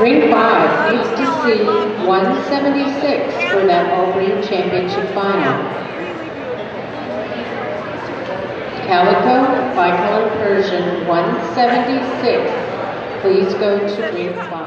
Ring 5 needs to see 176 for that all-ring championship final. Calico, bicolor Persian 176, please go to ring 5.